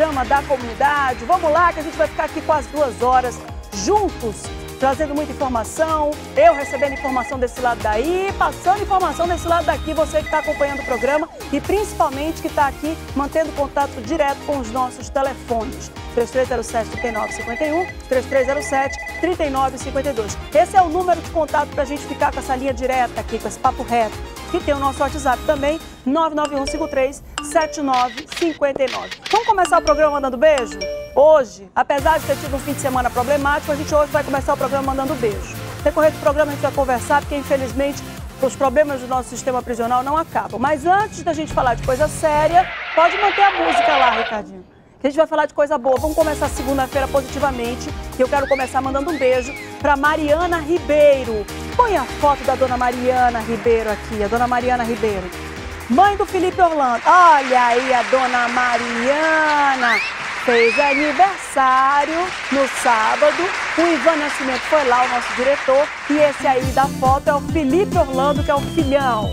programa da comunidade. Vamos lá, que a gente vai ficar aqui quase 2 horas juntos, trazendo muita informação, eu recebendo informação desse lado daí, passando informação desse lado daqui, você que está acompanhando o programa e principalmente que está aqui mantendo contato direto com os nossos telefones. 3307-3951, 3307-3952. Esse é o número de contato para a gente ficar com essa linha direta aqui, com esse papo reto. E tem o nosso WhatsApp também, 99153-7959. Vamos começar o programa mandando beijo? Hoje, apesar de ter tido um fim de semana problemático, a gente hoje vai começar o programa mandando beijo. No decorrer do programa a gente vai conversar, porque infelizmente os problemas do nosso sistema prisional não acabam. Mas antes da gente falar de coisa séria, pode manter a música lá, Ricardinho. A gente vai falar de coisa boa. Vamos começar segunda-feira positivamente. Eu quero começar mandando um beijo para Mariana Ribeiro. Põe a foto da dona Mariana Ribeiro aqui, a dona Mariana Ribeiro. Mãe do Felipe Orlando. Olha aí a dona Mariana. Fez aniversário no sábado. O Ivan Nascimento foi lá, o nosso diretor. E esse aí da foto é o Felipe Orlando, que é o filhão.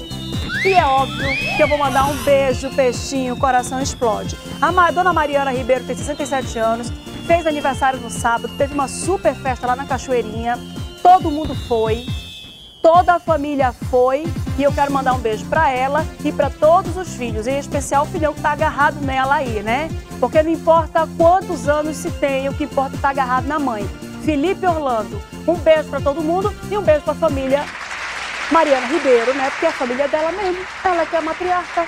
E é óbvio que eu vou mandar um beijo, peixinho, o coração explode. A dona Mariana Ribeiro tem 67 anos, fez aniversário no sábado, teve uma super festa lá na Cachoeirinha. Todo mundo foi, toda a família foi. E eu quero mandar um beijo para ela e para todos os filhos, em especial o filhão que tá agarrado nela aí, né? Porque não importa quantos anos se tem, o que importa é tá agarrado na mãe. Felipe Orlando, um beijo para todo mundo e um beijo para a família Mariana Ribeiro, né? Porque é a família dela mesmo, ela que é a matriarca.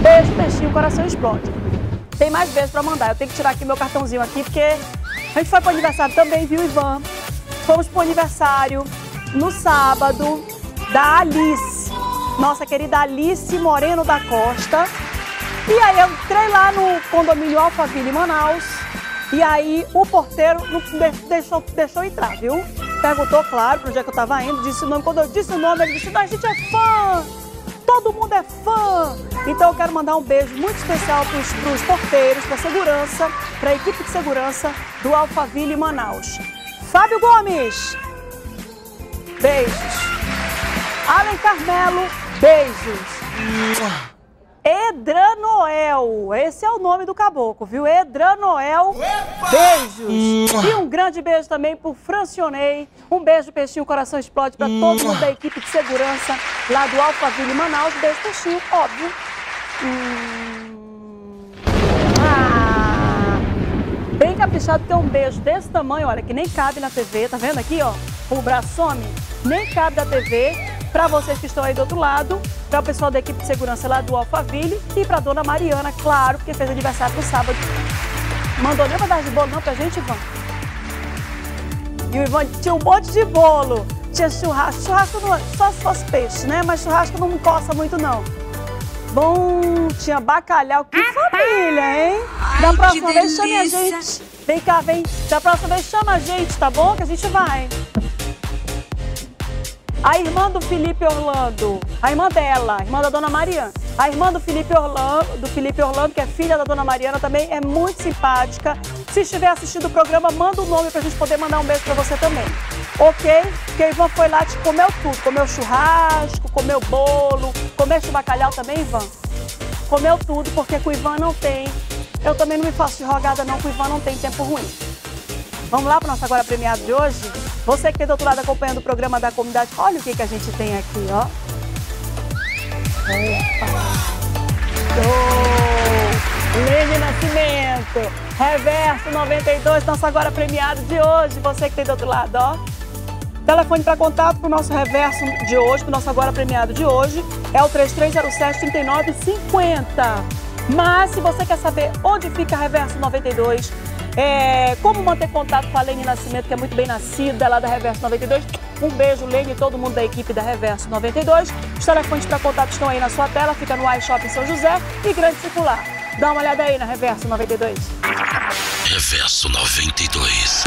Beijo, peixinho, o coração explode. Tem mais beijos pra mandar, eu tenho que tirar aqui meu cartãozinho aqui, porque a gente foi pro aniversário também, viu, Ivan? Fomos pro aniversário no sábado da Alice, nossa querida Alice Moreno da Costa. E aí eu entrei lá no condomínio Alphaville, em Manaus, e aí o porteiro não deixou entrar, viu? Perguntou, claro, pra onde é que eu tava indo, disse o nome. Quando eu disse o nome, ele disse, não, a gente é fã! Todo mundo é fã! Então eu quero mandar um beijo muito especial para os porteiros, para a segurança, para a equipe de segurança do Alphaville Manaus. Fábio Gomes, beijos. Alan Carmelo, beijos. Edra Noel, esse é o nome do caboclo, viu? Edra Noel, beijos. E um grande beijo também pro Francionei. Um beijo, peixinho, coração explode, para todo mundo da equipe de segurança lá do Alphaville Manaus. Beijo, peixinho, óbvio. Bem caprichado, porque é um beijo desse tamanho, olha, que nem cabe na TV, tá vendo aqui, ó? O braço some, nem cabe na TV. Para vocês que estão aí do outro lado, para o pessoal da equipe de segurança lá do Alphaville e para a dona Mariana, claro, porque fez aniversário no sábado. Mandou nem mandar de bolo não pra gente, Ivan? E o Ivan tinha um monte de bolo. Tinha churrasco. Churrasco não, só se fosse peixe, né? Mas churrasco não coça muito, não. Bom, tinha bacalhau. Que família, hein? Da próxima vez chame a gente. Vem cá, vem. Da próxima vez chama a gente, tá bom? Que a gente vai. A irmã do Felipe Orlando, a irmã dela, a irmã da dona Mariana, a irmã do Felipe Orlando, que é filha da dona Mariana, também é muito simpática. Se estiver assistindo o programa, manda o nome pra gente poder mandar um beijo pra você também. Ok? Porque a Ivan foi lá, te comeu tudo. Comeu churrasco, comeu bolo, comeu bacalhau também, Ivan? Comeu tudo, porque com o Ivan não tem. Eu também não me faço de rogada não, com o Ivan não tem tempo ruim. Vamos lá pro nosso agora premiado de hoje? Você que tem do outro lado acompanhando o programa da comunidade, olha o que a gente tem aqui, ó. Lene Nascimento, Reverso 92, nosso agora premiado de hoje. Você que tem do outro lado, ó. Telefone para contato para o nosso Reverso de hoje, para o nosso agora premiado de hoje, é o 3307-3950. Mas se você quer saber onde fica Reverso 92, como manter contato com a Lene Nascimento, que é muito bem nascida lá da Reverso 92. Um beijo, Lene, e todo mundo da equipe da Reverso 92. Os telefones para contato estão aí na sua tela, fica no iShop em São José e Grande Circular. Dá uma olhada aí na Reverso 92. Reverso 92.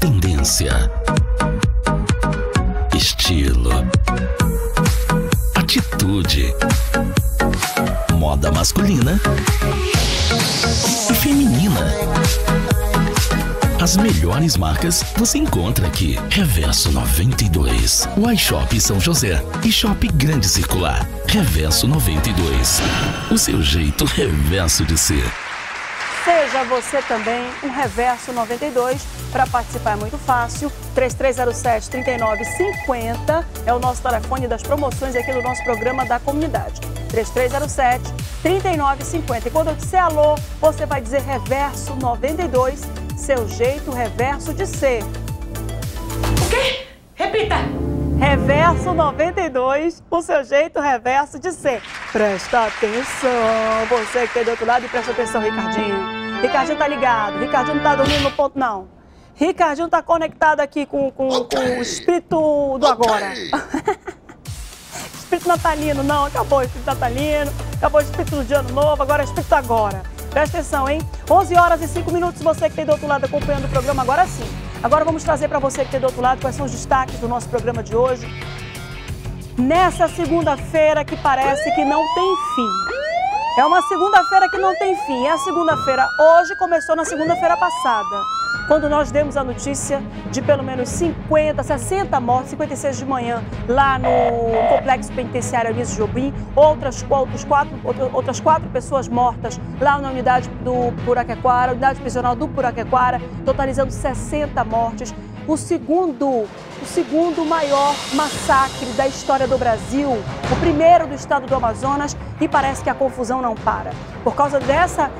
Tendência. Estilo. Atitude. Moda masculina e feminina. As melhores marcas você encontra aqui. Reverso 92, o iShop São José e Shop Grande Circular. Reverso 92, o seu jeito reverso de ser. Seja você também um Reverso 92. Para participar é muito fácil. 3307-3950 é o nosso telefone das promoções aqui do nosso programa da comunidade. 3307-3950. E quando eu disser alô, você vai dizer Reverso 92, seu jeito reverso de ser. O quê? Repita! Reverso 92, o seu jeito reverso de ser. Presta atenção, você que é do outro lado, e presta atenção, Ricardinho. Ricardinho tá ligado, Ricardinho não tá dormindo no ponto, não. Ricardinho tá conectado aqui com o espírito do agora. Espírito natalino, não, acabou o espírito natalino, acabou o espírito de ano novo, agora é o espírito agora. Presta atenção, hein? 11h05, você que tem do outro lado acompanhando o programa, agora sim. Agora vamos trazer para você que tem do outro lado quais são os destaques do nosso programa de hoje. Nessa segunda-feira que parece que não tem fim. É uma segunda-feira que não tem fim. É a segunda-feira. Hoje começou na segunda-feira passada, quando nós demos a notícia de pelo menos 50, 60 mortes, 56 de manhã, lá no Complexo Penitenciário Luiz Jobim, outras quatro pessoas mortas lá na unidade do Puraquequara, unidade prisional do Puraquequara, totalizando 60 mortes. O segundo maior massacre da história do Brasil, o primeiro do estado do Amazonas, e parece que a confusão não para. Por causa dessa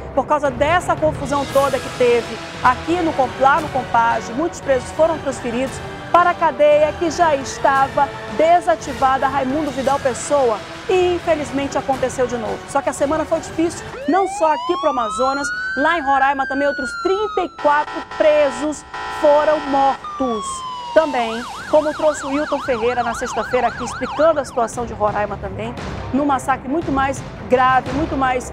confusão toda que teve aqui lá no COMPAJ, muitos presos foram transferidos para a cadeia que já estava desativada, Raimundo Vidal Pessoa, e infelizmente aconteceu de novo. Só que a semana foi difícil, não só aqui para o Amazonas, lá em Roraima também outros 34 presos foram mortos. Também, como trouxe o Hilton Ferreira na sexta-feira aqui, explicando a situação de Roraima também, num massacre muito mais grave, muito mais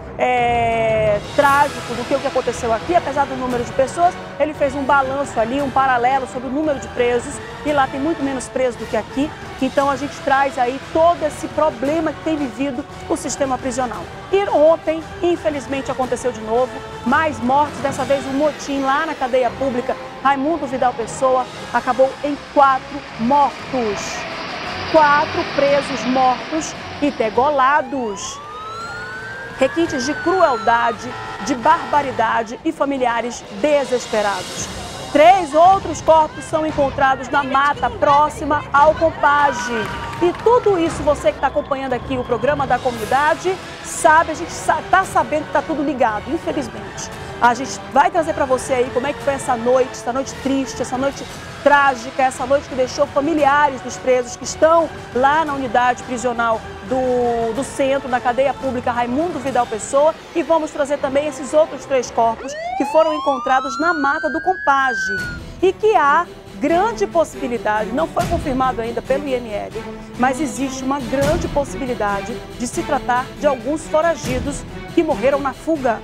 trágico do que o que aconteceu aqui, apesar do número de pessoas, ele fez um balanço ali, um paralelo sobre o número de presos, e lá tem muito menos presos do que aqui, então a gente traz aí todo esse problema que tem vivido o sistema prisional. E ontem, infelizmente, aconteceu de novo, mais mortes, dessa vez um motim lá na cadeia pública, Raimundo Vidal Pessoa, acabou em 4 mortos. 4 presos mortos e degolados. Requintes de crueldade, de barbaridade e familiares desesperados. 3 outros corpos são encontrados na mata próxima ao COMPAJ. E tudo isso, você que está acompanhando aqui o programa da comunidade, sabe, a gente está sabendo que está tudo ligado, infelizmente. A gente vai trazer para você aí como é que foi essa noite triste, essa noite trágica, essa noite que deixou familiares dos presos que estão lá na unidade prisional do centro, da cadeia pública Raimundo Vidal Pessoa, e vamos trazer também esses outros 3 corpos que foram encontrados na mata do COMPAJ e que há grande possibilidade, não foi confirmado ainda pelo IML, mas existe uma grande possibilidade de se tratar de alguns foragidos que morreram na fuga,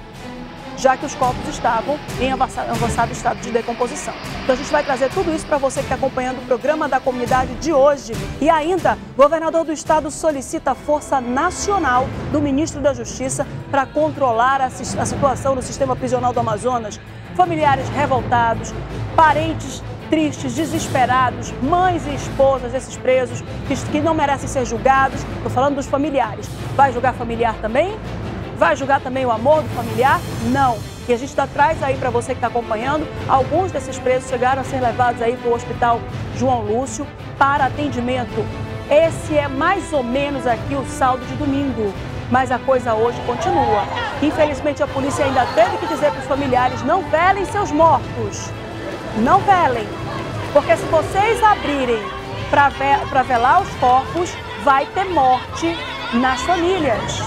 já que os corpos estavam em avançado estado de decomposição. Então a gente vai trazer tudo isso para você que está acompanhando o programa da comunidade de hoje. E ainda, governador do estado solicita a força nacional do ministro da Justiça para controlar a situação no sistema prisional do Amazonas. Familiares revoltados, parentes tristes, desesperados, mães e esposas desses presos que não merecem ser julgados. Estou falando dos familiares. Vai julgar familiar também? Vai julgar também o amor do familiar? Não. E a gente traz aí para você que está acompanhando, alguns desses presos chegaram a ser levados aí para o Hospital João Lúcio para atendimento. Esse é mais ou menos aqui o saldo de domingo, mas a coisa hoje continua. Infelizmente a polícia ainda teve que dizer para os familiares, não velem seus mortos, não velem, porque se vocês abrirem para velar os corpos, vai ter morte nas famílias.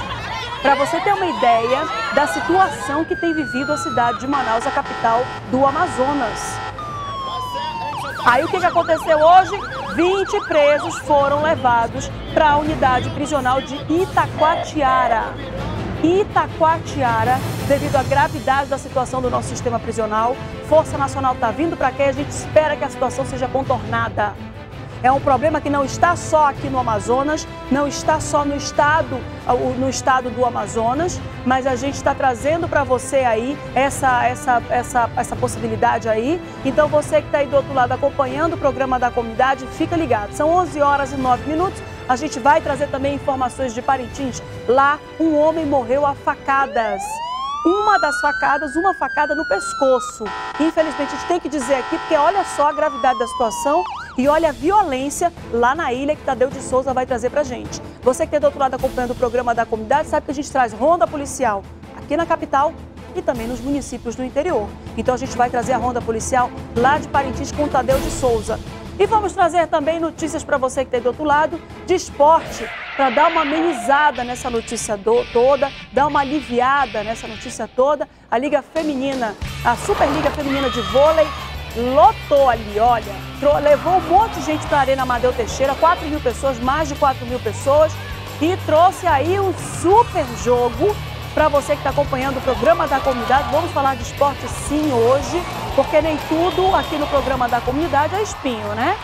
Para você ter uma ideia da situação que tem vivido a cidade de Manaus, a capital do Amazonas. Aí o que aconteceu hoje? 20 presos foram levados para a unidade prisional de Itacoatiara. Itacoatiara, devido à gravidade da situação do nosso sistema prisional, Força Nacional está vindo para cá e a gente espera que a situação seja contornada. É um problema que não está só aqui no Amazonas, não está só no estado do Amazonas, mas a gente está trazendo para você aí essa possibilidade aí. Então você que está aí do outro lado acompanhando o programa da comunidade, fica ligado. São 11h09. A gente vai trazer também informações de Parintins. Lá, um homem morreu a facadas. Uma facada no pescoço. Infelizmente, a gente tem que dizer aqui, porque olha só a gravidade da situação e olha a violência lá na ilha que Tadeu de Souza vai trazer pra gente. Você que está do outro lado acompanhando o programa da comunidade sabe que a gente traz ronda policial aqui na capital e também nos municípios do interior. Então a gente vai trazer a ronda policial lá de Parintins com Tadeu de Souza. E vamos trazer também notícias para você que está do outro lado de esporte, para dar uma amenizada nessa notícia toda, dar uma aliviada nessa notícia toda. A Liga Feminina, a Superliga Feminina de Vôlei, lotou ali, olha, levou um monte de gente para a Arena Amadeu Teixeira, 4.000 pessoas, mais de 4.000 pessoas, e trouxe aí um super jogo. Para você que está acompanhando o programa da comunidade, vamos falar de esporte sim hoje, porque nem tudo aqui no programa da comunidade é espinho, né?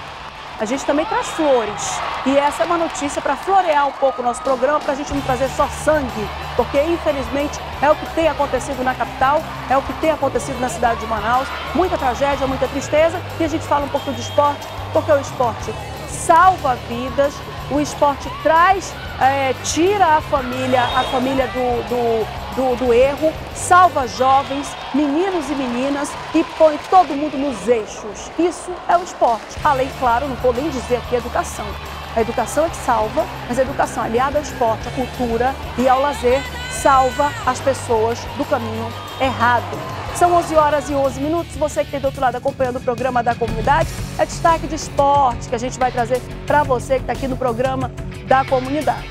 A gente também traz flores. E essa é uma notícia para florear um pouco o nosso programa, para a gente não trazer só sangue, porque infelizmente é o que tem acontecido na capital, é o que tem acontecido na cidade de Manaus. Muita tragédia, muita tristeza, e a gente fala um pouquinho de esporte, porque o esporte salva vidas, o esporte traz, tira a família do erro, salva jovens, meninos e meninas e põe todo mundo nos eixos. Isso é o esporte. Além, claro, não vou nem dizer aqui educação. A educação é que salva, mas a educação aliada ao esporte, à cultura e ao lazer salva as pessoas do caminho errado. São 11h11. Você que tem do outro lado acompanhando o programa da comunidade, é destaque de esporte que a gente vai trazer para você que está aqui no programa da comunidade.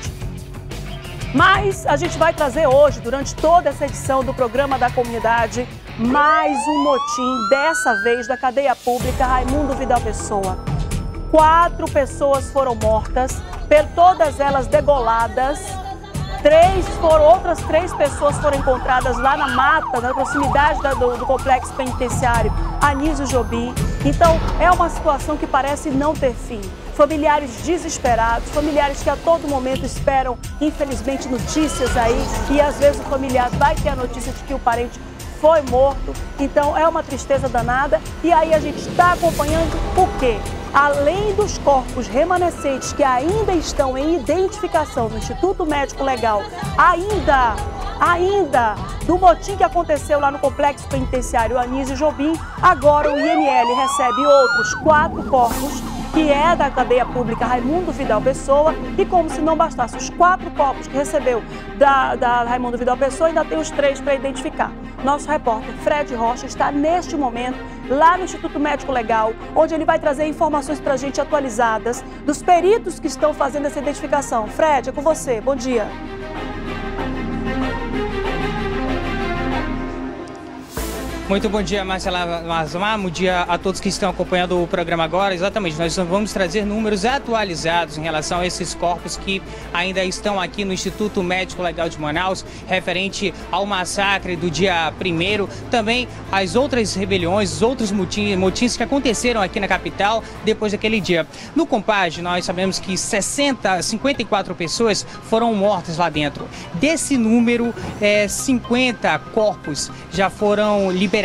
Mas a gente vai trazer hoje, durante toda essa edição do programa da comunidade, mais um motim, dessa vez da cadeia pública Raimundo Vidal Pessoa. 4 pessoas foram mortas, todas elas degoladas. Outras três pessoas foram encontradas lá na mata, na proximidade do Complexo Penitenciário Luiz Jobim. Então, é uma situação que parece não ter fim. Familiares desesperados, familiares que a todo momento esperam, infelizmente, notícias aí. E às vezes o familiar vai ter a notícia de que o parente foi morto. Então, é uma tristeza danada. E aí a gente está acompanhando o quê? Além dos corpos remanescentes que ainda estão em identificação no Instituto Médico Legal, ainda do motim que aconteceu lá no Complexo Penitenciário Luiz Jobim, agora o IML recebe outros 4 corpos, que é da cadeia pública Raimundo Vidal Pessoa, e como se não bastasse os 4 corpos que recebeu da Raimundo Vidal Pessoa, ainda tem os 3 para identificar. Nosso repórter Fred Rocha está neste momento lá no Instituto Médico Legal, onde ele vai trazer informações para a gente atualizadas dos peritos que estão fazendo essa identificação. Fred, é com você. Bom dia. Muito bom dia, Marcela Mazmar. Bom dia a todos que estão acompanhando o programa agora. Exatamente, nós vamos trazer números atualizados em relação a esses corpos que ainda estão aqui no Instituto Médico Legal de Manaus, referente ao massacre do dia 1º. Também as outras rebeliões, os outros motins que aconteceram aqui na capital depois daquele dia. No COMPAJ, nós sabemos que 54 pessoas foram mortas lá dentro. Desse número, 50 corpos já foram liberados.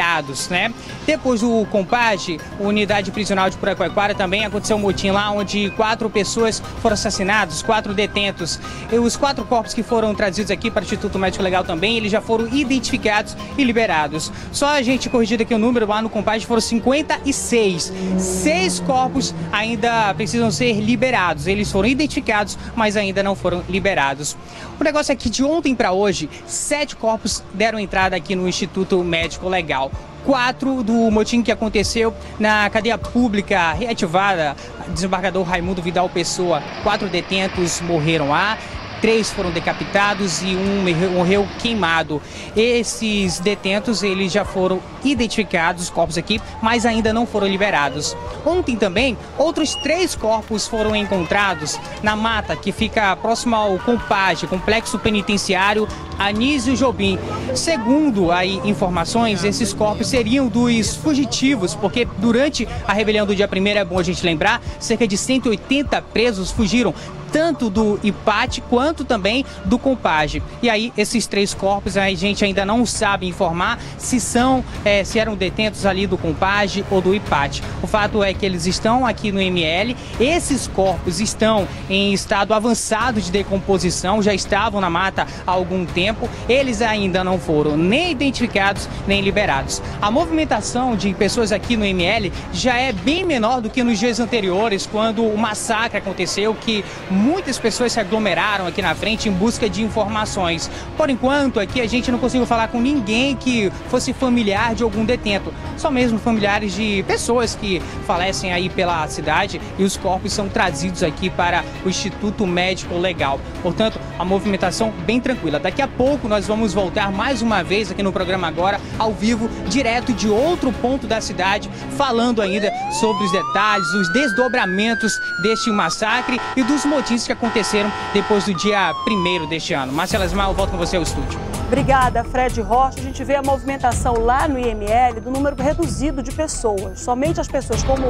Né? Depois do COMPAJ, unidade prisional de Puraquequara, também aconteceu um motim lá onde 4 pessoas foram assassinadas, 4 detentos. E os 4 corpos que foram trazidos aqui para o Instituto Médico Legal também, eles já foram identificados e liberados. Só a gente corrigindo aqui o número, lá no COMPAJ foram 56. 6 corpos ainda precisam ser liberados. Eles foram identificados, mas ainda não foram liberados. O negócio é que de ontem para hoje, 7 corpos deram entrada aqui no Instituto Médico Legal. 4 do motim que aconteceu na cadeia pública reativada, desembargador Raimundo Vidal Pessoa. 4 detentos morreram lá. 3 foram decapitados e 1 morreu queimado. Esses detentos, eles já foram identificados, os corpos aqui, mas ainda não foram liberados. Ontem também, outros 3 corpos foram encontrados na mata que fica próxima ao COMPAJ, Complexo Penitenciário Anísio Jobim. Segundo aí informações, esses corpos seriam dos fugitivos, porque durante a rebelião do dia 1º, é bom a gente lembrar, cerca de 180 presos fugiram, tanto do IPAT quanto também do COMPAJ. E aí, esses 3 corpos, a gente ainda não sabe informar se são, se eram detentos ali do COMPAJ ou do IPAT. O fato é que eles estão aqui no ML, esses corpos estão em estado avançado de decomposição, já estavam na mata há algum tempo, eles ainda não foram nem identificados, nem liberados. A movimentação de pessoas aqui no ML já é bem menor do que nos dias anteriores, quando o massacre aconteceu, que muitas pessoas se aglomeraram aqui na frente em busca de informações. Por enquanto, aqui a gente não conseguiu falar com ninguém que fosse familiar de algum detento. Só mesmo familiares de pessoas que falecem aí pela cidade, e os corpos são trazidos aqui para o Instituto Médico Legal. Portanto, a movimentação bem tranquila. Daqui a pouco nós vamos voltar mais uma vez aqui no programa Agora, ao vivo, direto de outro ponto da cidade, falando ainda sobre os detalhes, os desdobramentos deste massacre e dos motivos que aconteceram depois do dia 1º deste ano. Marcela Esmael, volto com você ao estúdio. Obrigada, Fred Rocha. A gente vê a movimentação lá no IML do número reduzido de pessoas. Somente as pessoas, como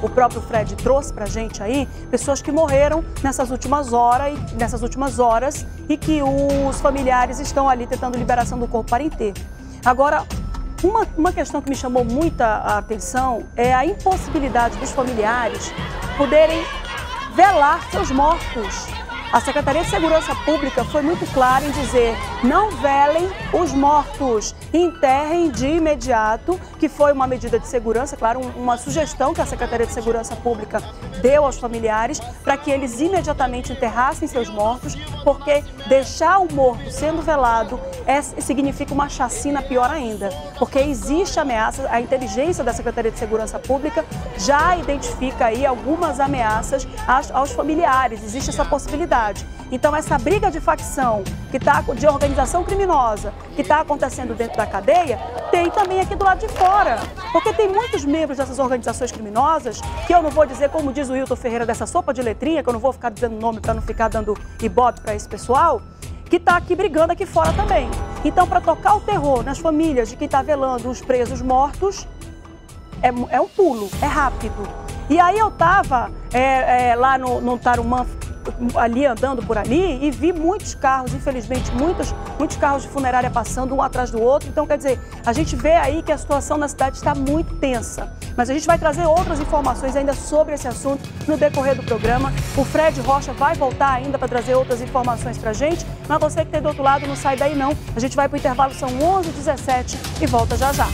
o próprio Fred trouxe pra gente aí, pessoas que morreram nessas últimas horas e que os familiares estão ali tentando liberação do corpo parentê. Agora, uma questão que me chamou muita atenção é a impossibilidade dos familiares poderem velar seus mortos. A Secretaria de Segurança Pública foi muito clara em dizer: não velem os mortos, enterrem de imediato, que foi uma medida de segurança, claro, uma sugestão que a Secretaria de Segurança Pública deu aos familiares para que eles imediatamente enterrassem seus mortos, porque deixar o morto sendo velado significa uma chacina pior ainda, porque existe ameaça. A inteligência da Secretaria de Segurança Pública já identifica aí algumas ameaças aos familiares, existe essa possibilidade. Então, essa briga de facção, de organização criminosa, que está acontecendo dentro da cadeia, tem também aqui do lado de fora. Porque tem muitos membros dessas organizações criminosas, que eu não vou dizer, como diz o Hilton Ferreira, dessa sopa de letrinha, que eu não vou ficar dizendo nome para não ficar dando ibope para esse pessoal, que está aqui brigando aqui fora também. Então, para tocar o terror nas famílias de quem está velando os presos mortos, é um pulo, é rápido. E aí eu estava lá no Tarumã, ali andando por ali, e vi muitos carros, infelizmente, muitos carros de funerária passando um atrás do outro. Então, quer dizer, a gente vê aí que a situação na cidade está muito tensa. Mas a gente vai trazer outras informações ainda sobre esse assunto no decorrer do programa. O Fred Rocha vai voltar ainda para trazer outras informações para a gente. Mas você que está do outro lado, não sai daí não. A gente vai para o intervalo, são 11h17 e volta já já.